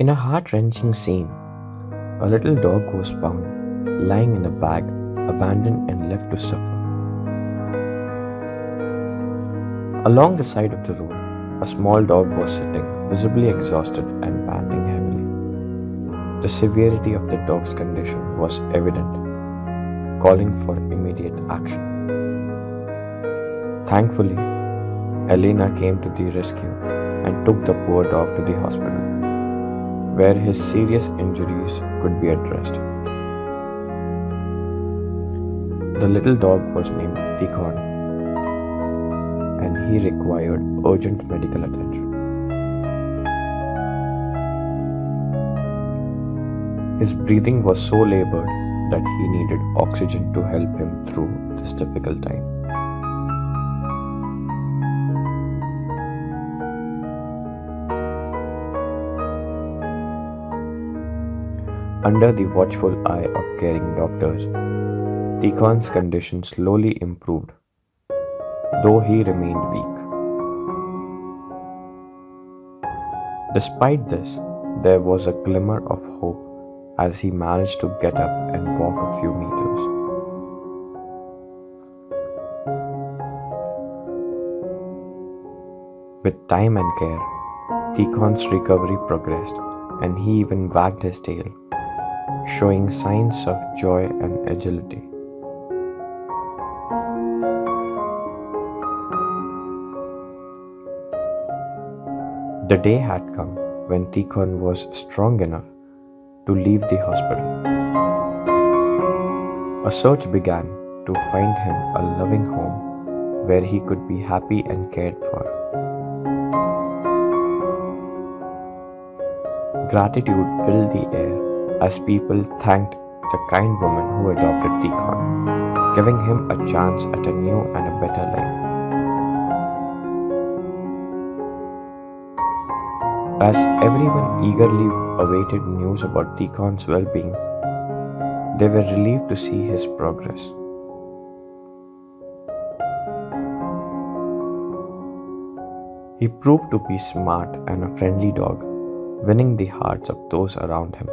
In a heart-wrenching scene, a little dog was found lying in a bag, abandoned and left to suffer. Along the side of the road, a small dog was sitting, visibly exhausted and panting heavily. The severity of the dog's condition was evident, calling for immediate action. Thankfully, Elena came to the rescue and took the poor dog to the hospital, where his serious injuries could be addressed. The little dog was named Tikhon, and he required urgent medical attention. His breathing was so labored that he needed oxygen to help him through this difficult time. Under the watchful eye of caring doctors, Tikhon's condition slowly improved, though he remained weak. Despite this, there was a glimmer of hope as he managed to get up and walk a few meters. With time and care, Tikhon's recovery progressed, and he even wagged his tail, showing signs of joy and agility. The day had come when Tikhon was strong enough to leave the hospital. A search began to find him a loving home where he could be happy and cared for. Gratitude filled the air as people thanked the kind woman who adopted Tikhon, giving him a chance at a new and a better life. As everyone eagerly awaited news about Tikhon's well-being, they were relieved to see his progress. He proved to be smart and a friendly dog, winning the hearts of those around him.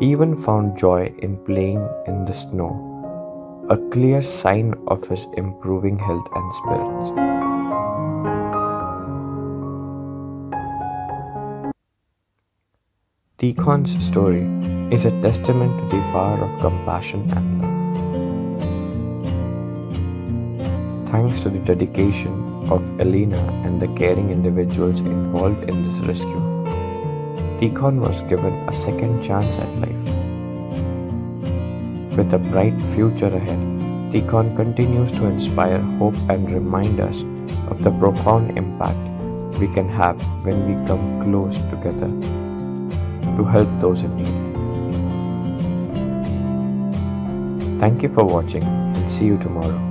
He even found joy in playing in the snow, a clear sign of his improving health and spirits. Tikhon's story is a testament to the power of compassion and love. Thanks to the dedication of Elena and the caring individuals involved in this rescue, Tikhon was given a second chance at life. With a bright future ahead, Tikhon continues to inspire hope and remind us of the profound impact we can have when we come close together to help those in need. Thank you for watching, and see you tomorrow.